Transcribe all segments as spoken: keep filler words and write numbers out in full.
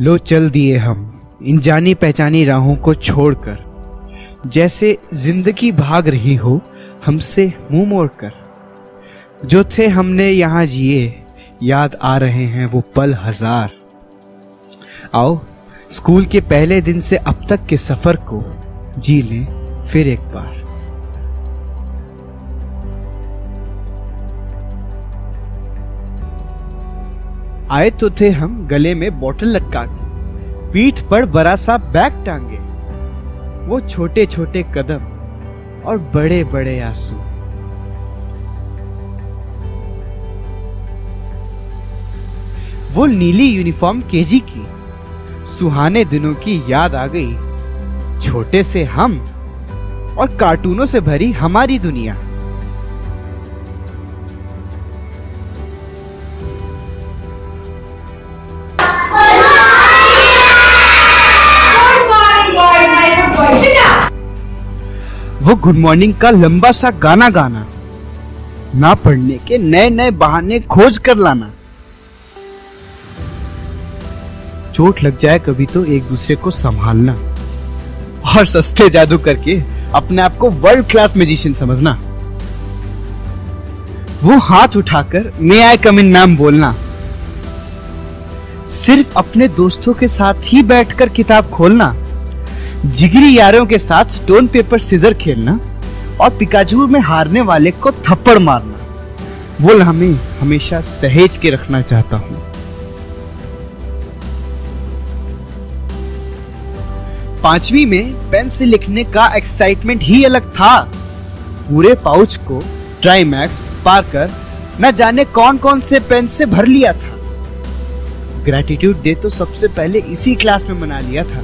लो चल दिए हम इन जानी पहचानी राहों को छोड़कर, जैसे जिंदगी भाग रही हो हमसे मुंह मोड़कर। जो थे हमने यहाँ जिए, याद आ रहे हैं वो पल हजार। आओ स्कूल के पहले दिन से अब तक के सफर को जी लें फिर एक बार। आए तो थे हम गले में बोतल लटका के, पीठ पर बड़ा सा बैग टांगे। वो छोटे छोटे कदम और बड़े बड़े आंसू। वो नीली यूनिफॉर्म केजी की, सुहाने दिनों की याद आ गई। छोटे से हम और कार्टूनों से भरी हमारी दुनिया। वो गुड मॉर्निंग का लंबा सा गाना गाना, ना पढ़ने के नए नए बहाने खोज कर लाना। चोट लग जाए कभी तो एक दूसरे को संभालना, और सस्ते जादू करके अपने आप को वर्ल्ड क्लास मैजिशियन समझना। वो हाथ उठाकर मे आई कम इन मैम बोलना। सिर्फ अपने दोस्तों के साथ ही बैठकर किताब खोलना, जिगरी यारों के साथ स्टोन पेपर सीजर खेलना, और पिकाचू में हारने वाले को थप्पड़ मारना। वो लम्हे हमेशा सहेज के रखना चाहता हूँ। पांचवी में पेन से लिखने का एक्साइटमेंट ही अलग था। पूरे पाउच को ट्राइमैक्स, पार्कर, न जाने कौन कौन से पेन से भर लिया था। ग्रेटिट्यूड डे तो सबसे पहले इसी क्लास में मना लिया था।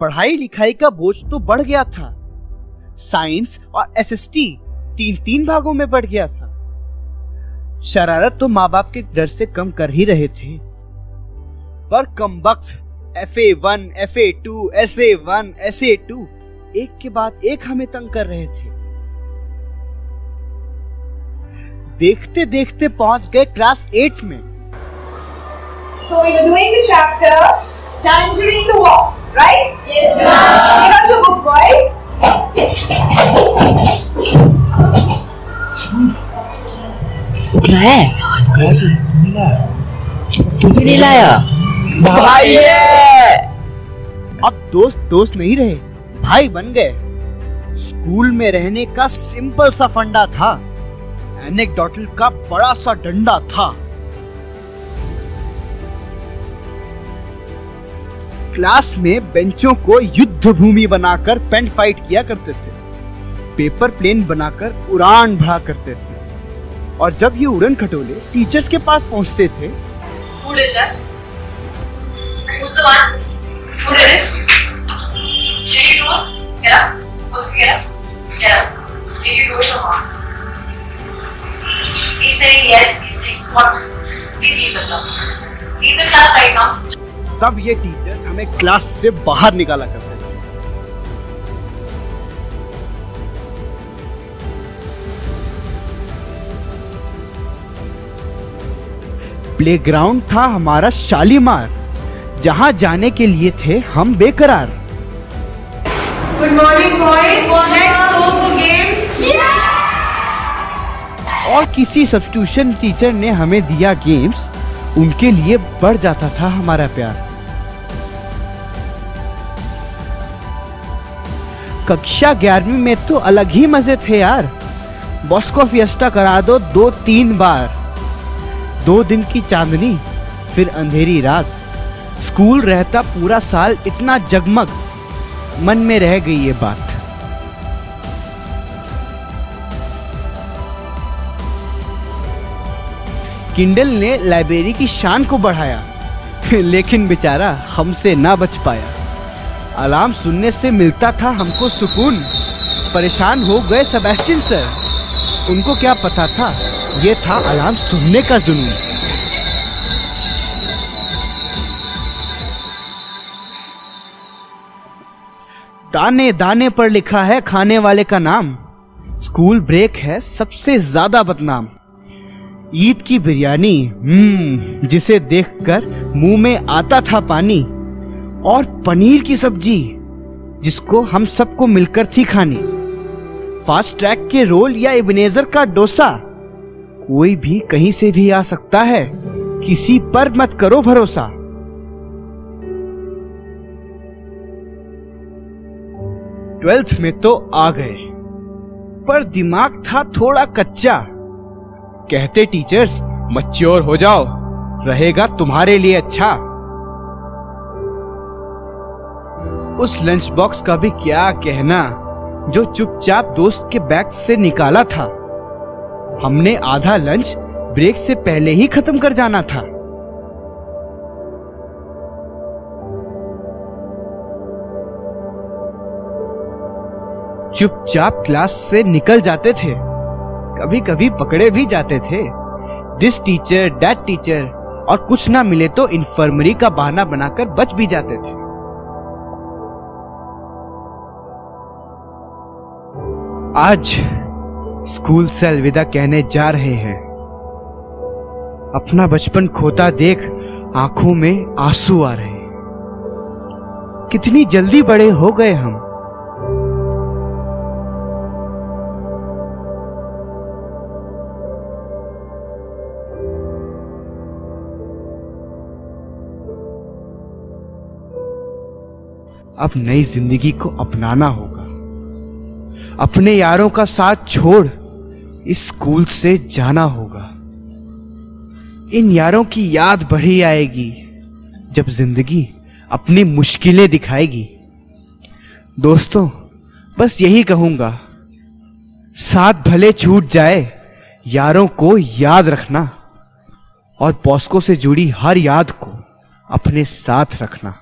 पढ़ाई लिखाई का बोझ तो बढ़ गया था। साइंस और एसएसटी तीन तीन भागों में बढ़ गया था। शरारत तो माँ बाप के डर से कम कर ही रहे थे, पर कमबख्त F A one, F A two, S A one, S A two एक के बाद एक हमें तंग कर रहे थे। देखते देखते पहुंच गए क्लास एट में। So you're doing the chapter Tangerine the Wasp, right? Yes, ma'am. You got your book, boys. क्या है? क्या मिला? तू भी नहीं लाया? भाई है। अब दोस्त दोस्त नहीं रहे, भाई बन गए। स्कूल में रहने का सिंपल सा फंडा था। एनेक्डोटल का बड़ा सा डंडा था। क्लास में बेंचों को युद्ध भूमि बनाकर पेन फाइट किया करते थे। पेपर प्लेन बनाकर उड़ान भरा करते थे। और जब ये उड़न खटोले टीचर्स के पास पहुंचते थे, उड़े जा, उस दौरान उड़े रे, तेरी डूब, क्या, उसकी क्या, क्या, तेरी डूब तो हाँ, he's saying yes, he's saying what, please leave the class, leave the class right now. तब ये टीचर्स हमें क्लास से बाहर निकाला करते थे। प्लेग्राउंड था हमारा शालीमार, जहां जाने के लिए थे हम बेकरार। Good morning boys, let's go for games. और किसी सब्स्टिट्यूशन टीचर ने हमें दिया गेम्स, उनके लिए बढ़ जाता था हमारा प्यार। कक्षा ग्यारहवीं में तो अलग ही मजे थे यार। बॉस को फिएस्टा करा दो दो तीन बार। दो दिन की चांदनी फिर अंधेरी रात। स्कूल रहता पूरा साल इतना जगमग। मन में रह गई ये बात। किंडल ने लाइब्रेरी की शान को बढ़ाया, लेकिन बेचारा हमसे ना बच पाया। अलार्म सुनने से मिलता था हमको सुकून। परेशान हो गए सेबेस्टियन सर, उनको क्या पता था ये था अलार्म सुनने का जुनून। दाने दाने पर लिखा है खाने वाले का नाम। स्कूल ब्रेक है सबसे ज्यादा बदनाम। ईद की बिरयानी हम्म जिसे देखकर मुंह में आता था पानी, और पनीर की सब्जी जिसको हम सबको मिलकर थी खानी। फास्ट ट्रैक के रोल या इबनेजर का डोसा, कोई भी कहीं से भी आ सकता है, किसी पर मत करो भरोसा। ट्वेल्थ में तो आ गए, पर दिमाग था थोड़ा कच्चा। कहते टीचर्स मैच्योर हो जाओ, रहेगा तुम्हारे लिए अच्छा। उस लंच बॉक्स का भी क्या कहना जो चुपचाप दोस्त के बैग से निकाला था। हमने आधा लंच ब्रेक से पहले ही खत्म कर जाना था। चुपचाप क्लास से निकल जाते थे, कभी कभी पकड़े भी जाते थे। दिस टीचर, दैट टीचर, और कुछ ना मिले तो इन्फर्मरी का बहाना बनाकर बच भी जाते थे। आज स्कूल से अलविदा कहने जा रहे हैं। अपना बचपन खोता देख आंखों में आंसू आ रहे हैं। कितनी जल्दी बड़े हो गए हम। अब नई जिंदगी को अपनाना होगा। अपने यारों का साथ छोड़ इस स्कूल से जाना होगा। इन यारों की याद बढ़ी आएगी जब जिंदगी अपनी मुश्किलें दिखाएगी। दोस्तों, बस यही कहूंगा, साथ भले छूट जाए, यारों को याद रखना और पॉस्को से जुड़ी हर याद को अपने साथ रखना।